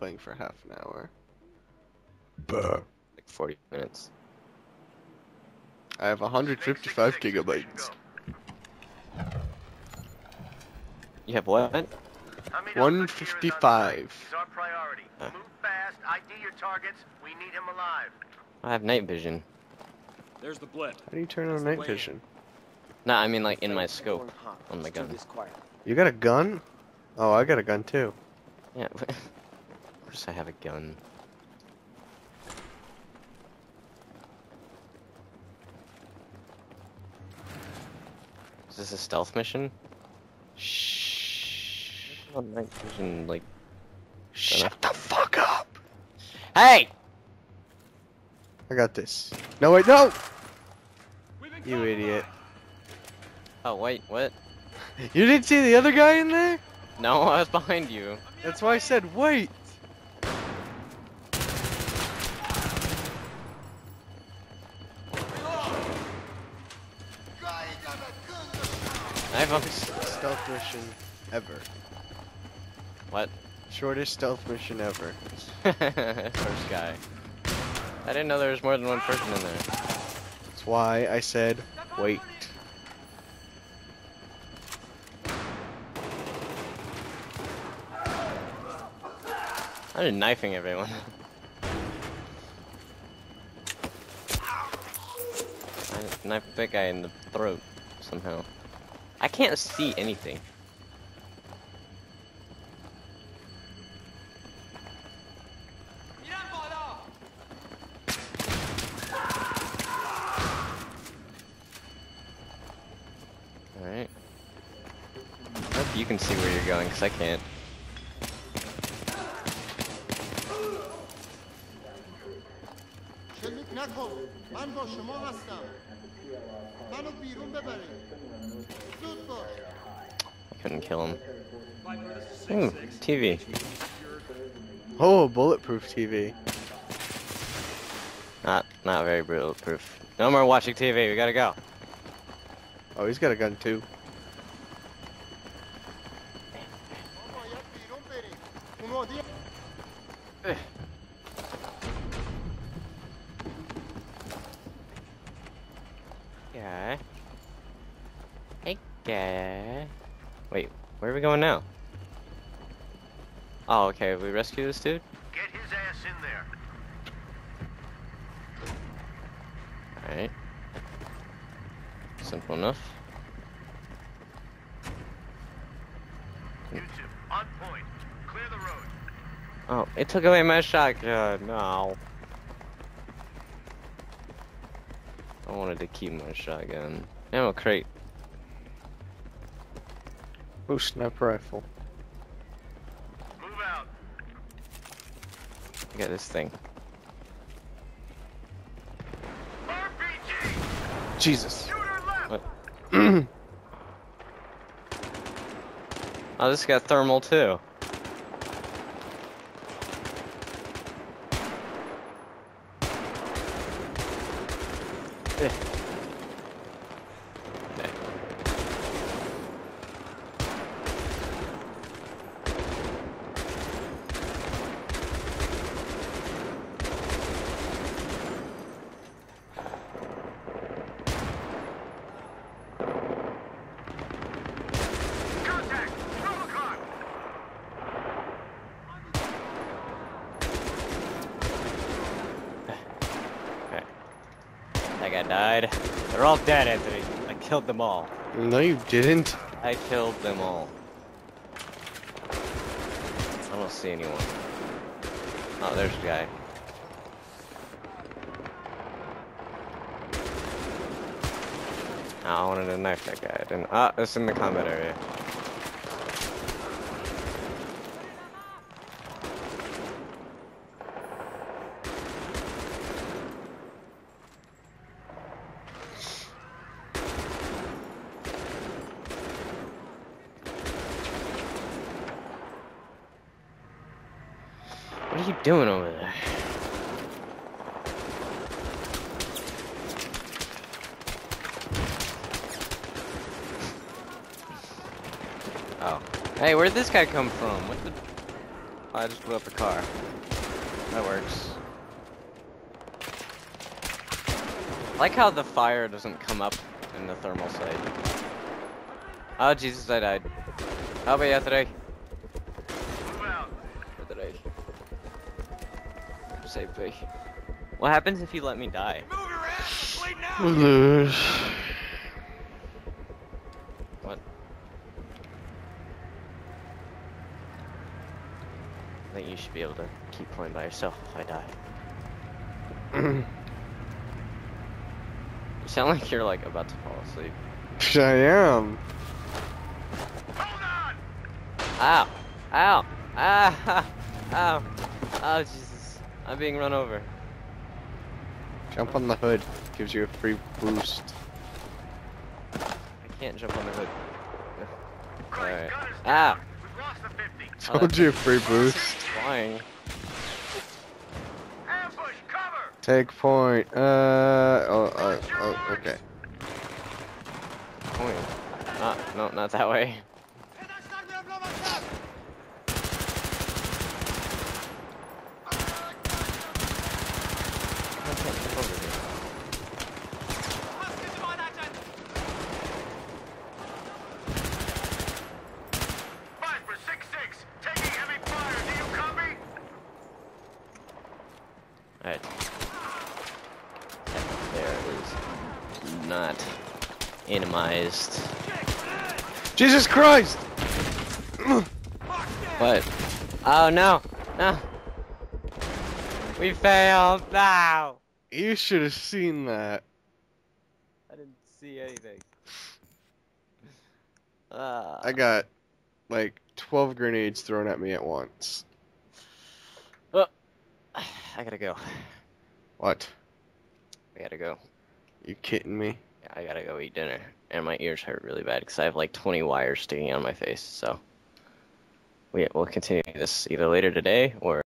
playing for half an hour. Bah. Like 40 minutes. I have 155 gigabytes. You have what? 155. Move fast, ID your targets. We need him alive. I have night vision. There's the blip. How do you turn on night vision? Nah, I mean like in my scope on the gun. You got a gun? Oh, I got a gun too. Yeah, of course I have a gun. Is this a stealth mission? Shh. Night vision, like. Shut the fuck up! Hey! I got this. No wait, no! You idiot. Oh wait, what? You didn't see the other guy in there? No, I was behind you. That's why I said wait! I have a stealth mission ever. What? Shortest stealth mission ever. First guy. I didn't know there was more than one person in there. That's why I said wait. I'm just knifing everyone. I just knifed that guy in the throat somehow. I can't see anything. Alright. I hope you can see where you're going, because I can't. I couldn't kill him. Ooh, TV. Oh, bulletproof TV. Not very bulletproof. No more watching TV, we gotta go. Oh, he's got a gun too. Yeah. Hey, guy. Wait, where are we going now? Oh, okay. We rescue this dude. Get his ass in there. All right. Simple enough. You two, on point. Clear the road. Oh, it took away my shotgun. No. I wanted to keep my shotgun. Ammo crate. Ooh, sniper rifle. Move out. I got this thing. RPG. Jesus. What? Oh, this got thermal too. I died. They're all dead, Anthony. I killed them all. No, you didn't. I killed them all. I don't see anyone. Oh, there's a guy. Oh, I wanted to knife that guy. I didn't. Ah, it's in the combat area. What are you doing over there? Oh. Hey, where'd this guy come from? What the... I just blew up the car. That works. I like how the fire doesn't come up in the thermal sight. Oh Jesus, I died. How about yesterday? Save me. What happens if you let me die? What? I think you should be able to keep playing by yourself if I die. You sound like you're like about to fall asleep. I am. Hold on! Ow! Ow! Ah! Ow! Oh Jesus. I'm being run over. Jump on the hood. Gives you a free boost. I can't jump on the hood. Alright. Ah! Told you a free boost. Flying. Ambush, cover! Take point. Oh, okay. Point. Not that way. Alright. There is not atomized. Jesus Christ! What? Oh no! No! We failed now! You should have seen that. I didn't see anything. I got like 12 grenades thrown at me at once. I gotta go. What? I gotta go. You kidding me? Yeah, I gotta go eat dinner. And my ears hurt really bad because I have like 20 wires sticking out of my face. So we'll continue this either later today or...